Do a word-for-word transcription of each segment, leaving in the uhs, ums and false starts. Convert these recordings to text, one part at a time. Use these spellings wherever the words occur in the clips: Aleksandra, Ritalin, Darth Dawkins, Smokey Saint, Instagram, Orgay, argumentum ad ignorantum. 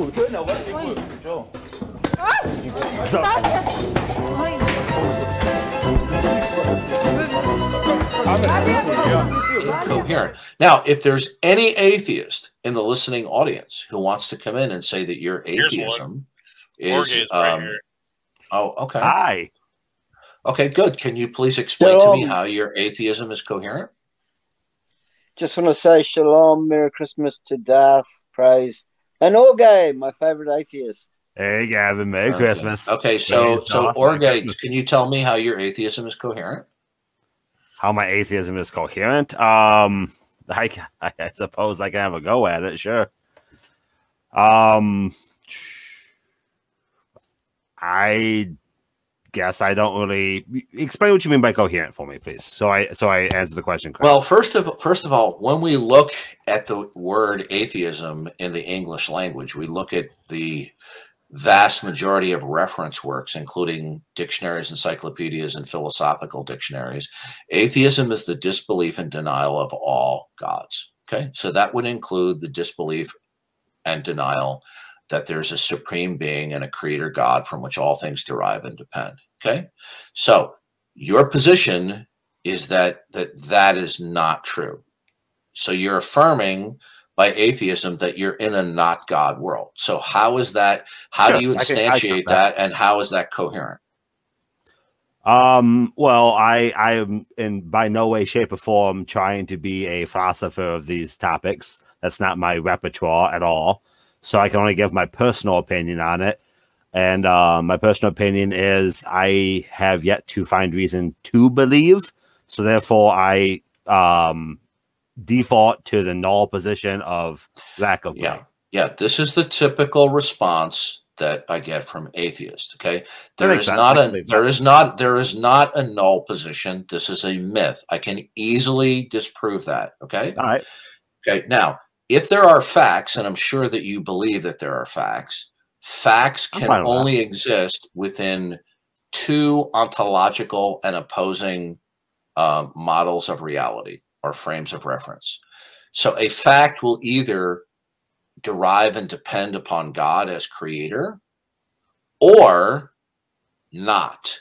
cool. Joe, now what's the cool? Joe. Incoherent. Now, if there's any atheist in the listening audience who wants to come in and say that your atheism is, is right um, here. Oh, okay. Hi. Okay, good. Can you please explain Shalom. to me how your atheism is coherent? Just want to say Shalom, Merry Christmas to Darth, praise, and Orgay, my favorite atheist. Hey, Gavin, Merry okay. Christmas. Okay, so, so Orgay, can you tell me how your atheism is coherent? How my atheism is coherent? Um, I, I suppose I can have a go at it, sure. Um, I... guess I don't really explain what you mean by coherent for me, please. So I so I answer the question correctly. Well, first of first of all, when we look at the word atheism in the English language, we look at the vast majority of reference works, including dictionaries, encyclopedias, and philosophical dictionaries. Atheism is the disbelief and denial of all gods. Okay, so that would include the disbelief and denial that there's a supreme being and a creator God from which all things derive and depend, okay? So your position is that that, that is not true. So you're affirming by atheism that you're in a not God world. So how is that, how sure, do you instantiate that, that and how is that coherent? Um, well, I, I am in by no way, shape or form trying to be a philosopher of these topics. That's not my repertoire at all. So I can only give my personal opinion on it. And uh, my personal opinion is I have yet to find reason to believe. So therefore, I um, default to the null position of lack of belief. Yeah, yeah. This is the typical response that I get from atheists. Okay, there is not a there is not there is not a null position. This is a myth. I can easily disprove that. Okay. All right. Okay. Now, if there are facts, and I'm sure that you believe that there are facts, facts can only exist within two ontological and opposing uh, models of reality or frames of reference. So a fact will either derive and depend upon God as creator or not,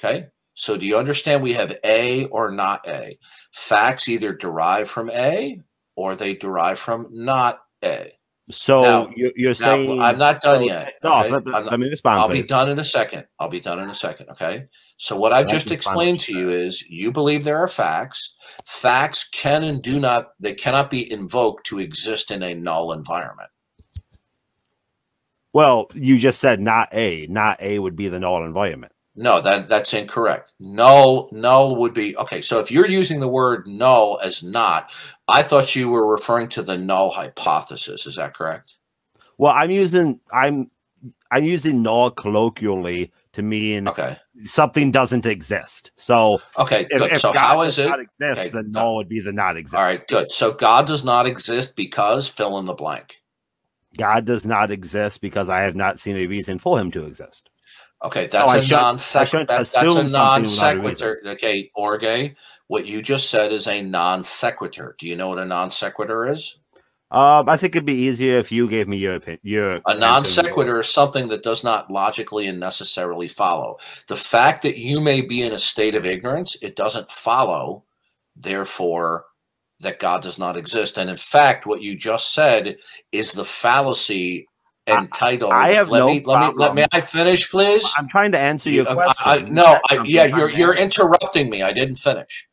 okay? So do you understand we have A or not A? Facts either derive from A or they derive from not A. So now, you're, you're now, saying... I'm not done so, yet. No, okay? so let, let me respond, I'll please. be done in a second. I'll be done in a second, okay? So what I've just explained to you is you believe there are facts. Facts can and do not... They cannot be invoked to exist in a null environment. Well, you just said not A. Not A would be the null environment. No, that, that's incorrect. Null, null would be, okay, so if you're using the word null as not, I thought you were referring to the null hypothesis. Is that correct? Well, I'm using, I'm, I'm using null colloquially to mean okay. something doesn't exist. So, okay, if, good. If so God how does is it? not exist, okay, then null would be the not exist. All right, good. So God does not exist because fill in the blank. God does not exist because I have not seen a reason for him to exist. Okay, that's oh, a non sequitur. That, that's a non sequitur. Okay, Orgay, what you just said is a non sequitur. Do you know what a non sequitur is? Um, I think it'd be easier if you gave me your opinion. Your a non sequitur is something that does not logically and necessarily follow. The fact that you may be in a state of ignorance, it doesn't follow, therefore, that God does not exist. And in fact, what you just said is the fallacy. Entitled. I have let no me, let me, let me I finish, please. I'm trying to answer your you, question. I, I, no, I, yeah, you're you're interrupting me. I didn't finish.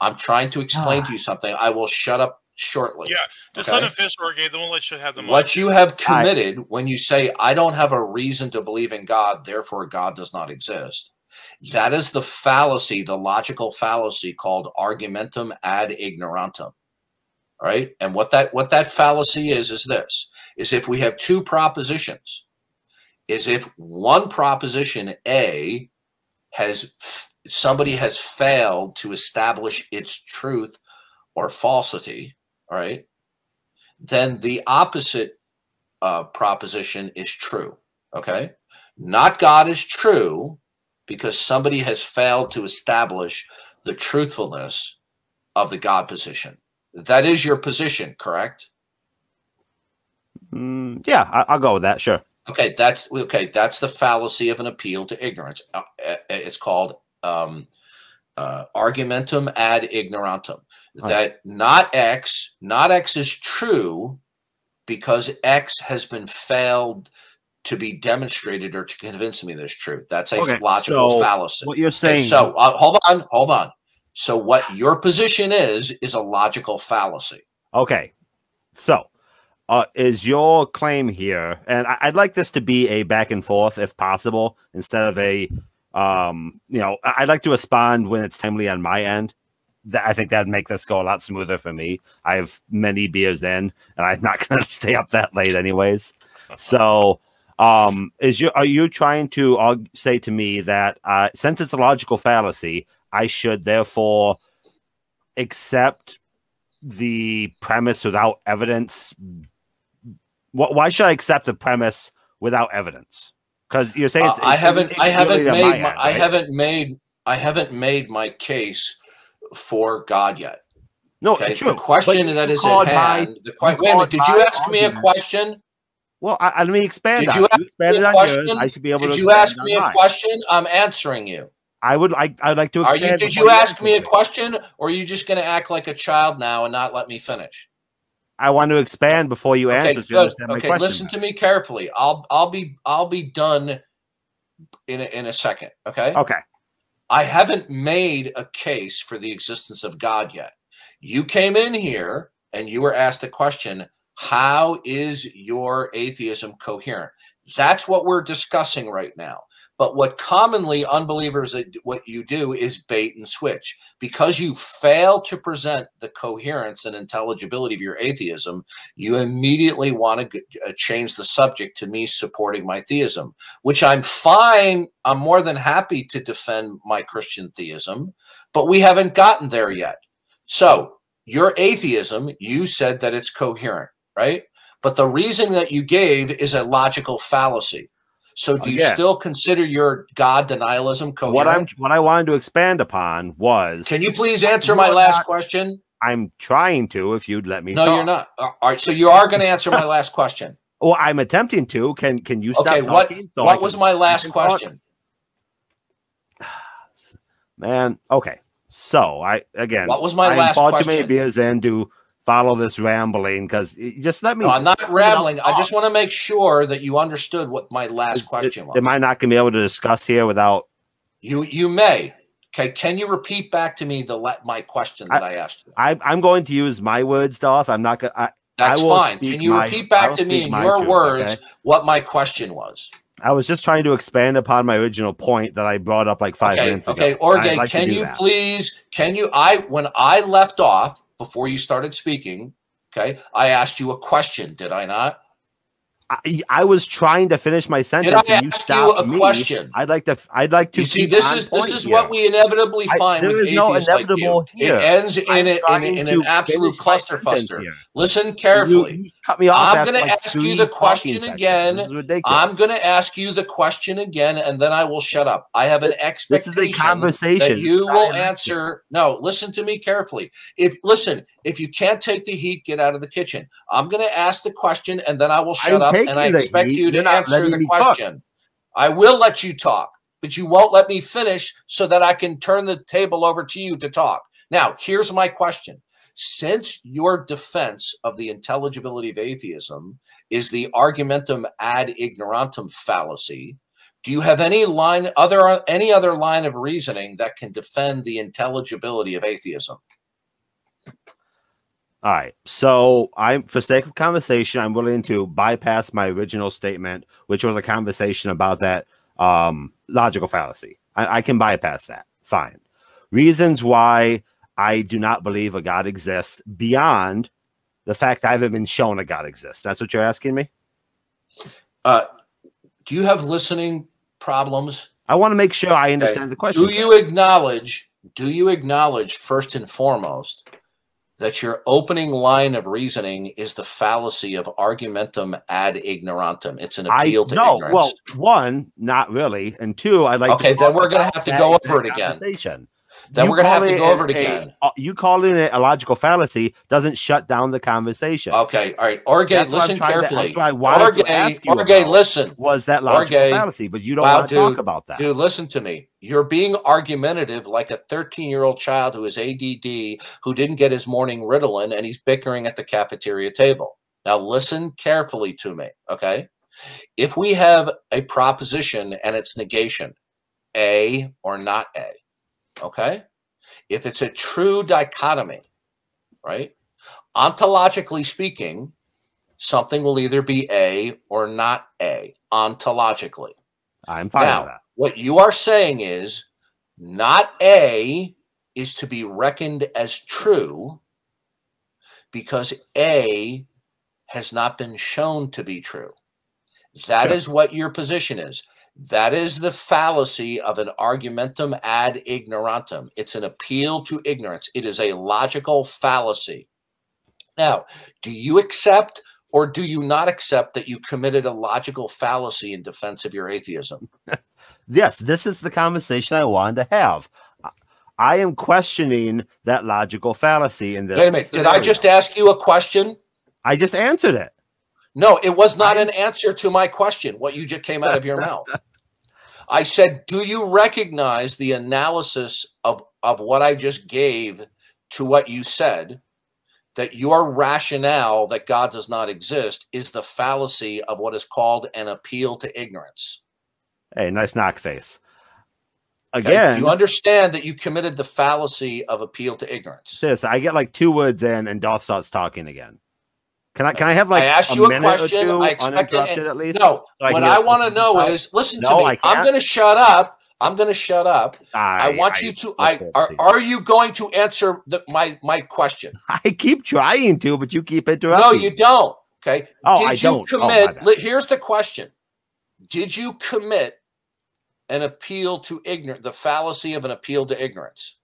I'm trying to explain to you something. I will shut up shortly. Yeah, the son of fish or gay, the one that should have the money. What you have committed I, when you say I don't have a reason to believe in God, therefore God does not exist. That is the fallacy, the logical fallacy called argumentum ad ignorantum. All right, and what that what that fallacy is is this. Is if we have two propositions, is if one proposition A has, somebody has failed to establish its truth or falsity, all right, then the opposite uh, proposition is true, okay? Not God is true because somebody has failed to establish the truthfulness of the God position. That is your position, correct? Mm. Um, yeah, I, I'll go with that. Sure. Okay, that's okay. That's the fallacy of an appeal to ignorance. Uh, it's called um, uh, argumentum ad ignorantum. All that right. not X, not X is true because X has been failed to be demonstrated or to convince me that's true. That's a okay, logical so fallacy. What you're saying? Okay, so uh, hold on, hold on. So what your position is is a logical fallacy. Okay, so. Uh, is your claim here, and I, I'd like this to be a back and forth if possible, instead of a, um, you know, I, I'd like to respond when it's timely on my end. That, I think that'd make this go a lot smoother for me. I have many beers in, and I'm not going to stay up that late anyways. So um, is you, are you trying to uh, say to me that uh, since it's a logical fallacy, I should therefore accept the premise without evidence? Why should I accept the premise without evidence? Because you're saying it's, uh, I it's, haven't, it's I haven't made, my, end, right? I haven't made, I haven't made my case for God yet. No, okay? True. The question that is at hand. The question. Wait a minute. Did you ask me a question? Well, I, I, let me expand. Did you ask me a question? I should be able to. Did you ask me a question? I'm answering you. I would like. I'd like to. Are you? Did you ask me a question, or are you just going to act like a child now and not let me finish? I want to expand before you answer. Okay, good. Okay, listen to me carefully. I'll I'll be I'll be done in a, in a second. Okay. Okay. I haven't made a case for the existence of God yet. You came in here and you were asked a question. How is your atheism coherent? That's what we're discussing right now. But what commonly unbelievers, what you do is bait and switch. Because you fail to present the coherence and intelligibility of your atheism, you immediately want to change the subject to me supporting my theism, which I'm fine. I'm more than happy to defend my Christian theism, but we haven't gotten there yet. So your atheism, you said that it's coherent, right? But the reason that you gave is a logical fallacy. So do you Again, still consider your God denialism coherent? What I'm what I wanted to expand upon was, can you please answer my last not, question? I'm trying to, if you'd let me. No, talk. You're not. All right, so you are going to answer my last question. Well, I'm attempting to. Can can you stop Okay, what talking so what can, was my last question? Talk? Man, okay. So, I again, What was my I last question? I beers in to follow this rambling, because just let me. No, I'm not rambling. I just want to make sure that you understood what my last question was. Am I not going to be able to discuss here without you? You may. Okay. Can you repeat back to me the let my question that I, I asked you? I, I'm going to use my words, Darth. I'm not going. That's I will fine. Can you my, repeat back to me in your truth, words okay? what my question was? I was just trying to expand upon my original point that I brought up like five okay, minutes okay. ago. Okay, Orgay, like can you that. please? Can you? I when I left off. Before you started speaking, okay, I asked you a question, did I not? I, I was trying to finish my sentence. Did I and ask you, you a me. question? I'd like to. I'd like to. You see, this is this is here. what we inevitably find. I, there with is no inevitable like here. It ends in a, in, in an absolute clusterfuster. Listen carefully. You, you cut me off. I'm going like to ask you the question again. I'm going to ask you the question again, and then I will shut up. I have an expectation this is a conversation. that you will answer. No, listen to me carefully. If listen, if you can't take the heat, get out of the kitchen. I'm going to ask the question, and then I will shut I'm up. And I expect you to answer the question. I will let you talk, but you won't let me finish so that I can turn the table over to you to talk. Now, here's my question. Since your defense of the intelligibility of atheism is the argumentum ad ignorantum fallacy, do you have any line, other any other line of reasoning that can defend the intelligibility of atheism? All right, so I'm, for sake of conversation, I'm willing to bypass my original statement, which was a conversation about that um, logical fallacy. I, I can bypass that. Fine. Reasons why I do not believe a God exists beyond the fact I haven't been shown a God exists. That's what you're asking me? Uh, do you have listening problems? I want to make sure I understand okay. the question. Do you acknowledge, do you acknowledge first and foremost, that your opening line of reasoning is the fallacy of argumentum ad ignorantum? It's an appeal I, to no, ignorance. Well, one, not really, and two, I'd like. Okay, to then we're going to have to go over it again. Then you we're going to have to go over it again. A, you calling it a logical fallacy doesn't shut down the conversation. Okay, all right. Orgay, listen carefully. Orgay, Orgay, listen. Was that logical Orgay, fallacy? But you don't wow, want to dude, talk about that. Dude, listen to me. You're being argumentative like a thirteen-year-old child who is A D D, who didn't get his morning Ritalin, and he's bickering at the cafeteria table. Now, listen carefully to me, okay? If we have a proposition and it's negation, A or not A, okay? If it's a true dichotomy, right? Ontologically speaking, something will either be A or not A, ontologically. I'm fine now, with that. What you are saying is not A is to be reckoned as true because A has not been shown to be true. That sure. is what your position is. That is the fallacy of an argumentum ad ignorantum. It's an appeal to ignorance. It is a logical fallacy. Now, do you accept or do you not accept that you committed a logical fallacy in defense of your atheism? Yes, this is the conversation I wanted to have. I am questioning that logical fallacy in this. Wait a minute. Scenario. Did I just ask you a question? I just answered it. No, it was not an answer to my question, what you just came out of your mouth. I said, do you recognize the analysis of, of what I just gave to what you said, that your rationale that God does not exist is the fallacy of what is called an appeal to ignorance? Hey, nice knock face. Again, okay, do you understand that you committed the fallacy of appeal to ignorance? Sis, I get like two words in and Dolph starts talking again. Can I, can I have like I asked you a, a question? I expect it, at least? No, so what I want to know out. is, listen no, to me. I'm going to shut up. I'm going to shut up. I, I want I, you to, I, I are, are you going to answer the, my, my question? I keep trying to, but you keep interrupting. No, you don't. Okay. Oh, Did I you don't. commit, oh, here's the question. Did you commit an appeal to ignorance, the fallacy of an appeal to ignorance?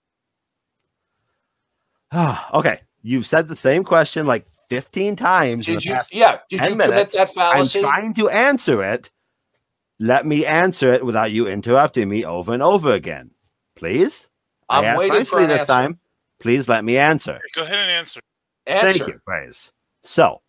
Okay. You've said the same question like fifteen times. Did you, yeah, did you commit that fallacy? I'm trying to answer it. Let me answer it without you interrupting me over and over again. Please? I'm waiting for this time. Please let me answer. Go ahead and answer. Answer. Thank you, Grace. So,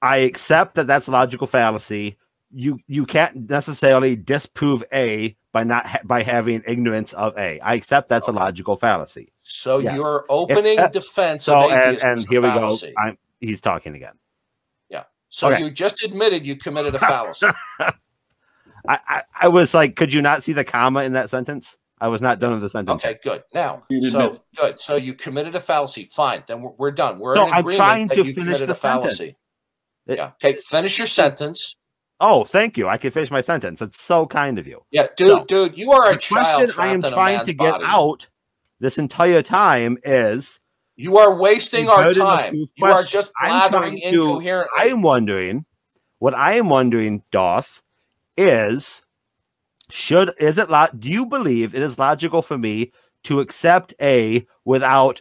I accept that that's a logical fallacy. You you can't necessarily disprove A by not ha by having ignorance of A. I accept that's okay. a logical fallacy. So yes. your opening that, defense so, of atheism and, and here fallacy. we go. I'm, he's talking again. Yeah. So okay. you just admitted you committed a fallacy. I, I I was like, could you not see the comma in that sentence? I was not done with the sentence. Okay, good. Now, so good. So you committed a fallacy. Fine. Then we're, we're done. We're so in agreement. I'm trying to finish the fallacy. It, yeah. Okay. Finish your sentence. Oh, thank you. I can finish my sentence. It's so kind of you. Yeah, dude, so, dude, you are a child. The question I am trying to get body. out this entire time is... You are wasting our time. You question. are just blathering incoherently. To, I'm wondering, what I am wondering, Doth, is, should, is it, do you believe it is logical for me to accept A without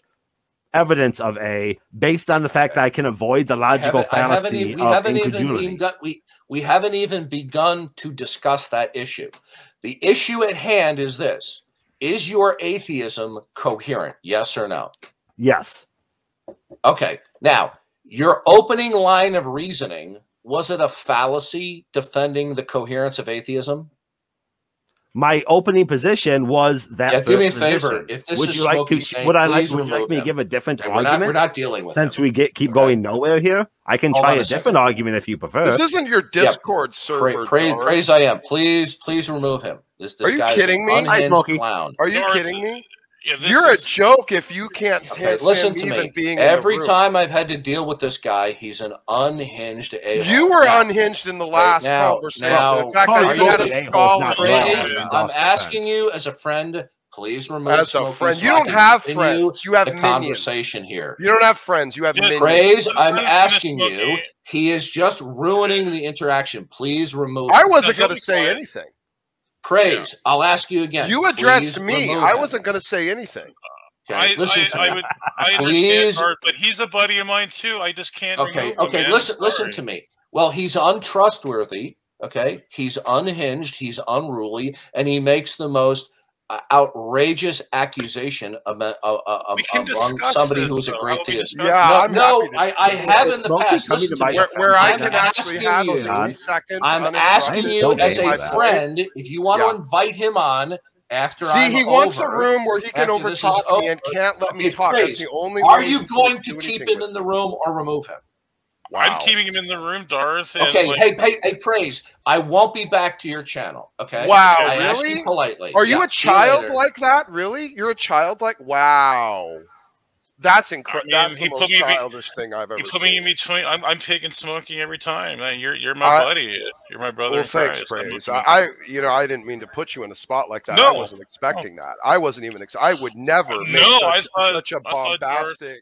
evidence of A based on the fact okay. that I can avoid the logical fallacy even, we of incredulity? Even got, we, we haven't even begun to discuss that issue. The issue at hand is this. Is your atheism coherent? Yes or no? Yes. Okay. Now, your opening line of reasoning, was it a fallacy defending the coherence of atheism? My opening position was that. Yeah, do me a favor. If this would is you like to, Saint, would I like, would you like me to give a different okay, argument? We're not, we're not dealing with Since them. we get keep okay. going nowhere here, I can Hold try a, a different argument if you prefer. This isn't your Discord yeah, server. Praise, praise, I am. Please, please remove him. This, this Are you guy's kidding me? Hi, Smokey. Clown. Are you Doris, kidding me? Yeah, You're is... a joke if you can't okay, listen to even me. Being Every time I've had to deal with this guy, he's an unhinged a-hole. You were now, unhinged in the last right now, conversation. Now, the fact that you had a skull I'm asking you as a friend, please remove as Smokey. A friend. So you don't have friends. You have the conversation here. You don't have friends. You have just minions. Praise, I'm asking you. He is just ruining the interaction. Please remove him. I wasn't going to say anything. Praise. Yeah. I'll ask you again. You addressed Please me. I wasn't going to say anything. Okay, I, listen I, to I, would, I understand, Art, but he's a buddy of mine too. I just can't. Okay. Okay. Listen. Listen to me. Well, he's untrustworthy. Okay. He's unhinged. He's unruly, and he makes the most uh, outrageous accusation of, uh, of, of somebody this, who's though. a great theist. Yeah, no, no I, I have in the Smokey past. Listen to me. Where, where I can actually have you, seconds, I'm, I'm asking you as a friend if you want yeah. to invite him on. After See, I'm he over, wants a room where he can overtalk me and can't let me talk. That's the only Are way you going to keep him in the room or remove him? Wow. I'm keeping him in the room, Doris. Okay, like, hey, hey, hey, Praise. I won't be back to your channel. Okay. Wow, I really? Asked you politely. Are you yeah, a child you like that? Really? You're a child like wow. That's incredible. I mean, That's the most childish thing I've ever. You put seen. me in between. I'm, I'm picking Smokey every time. Man, you're you're my I, buddy. You're my brother. Well, thanks, Praise. I, I you know I didn't mean to put you in a spot like that. No. I wasn't expecting no. that. I wasn't even. Ex I would never. No, make such, I thought, such a bombastic.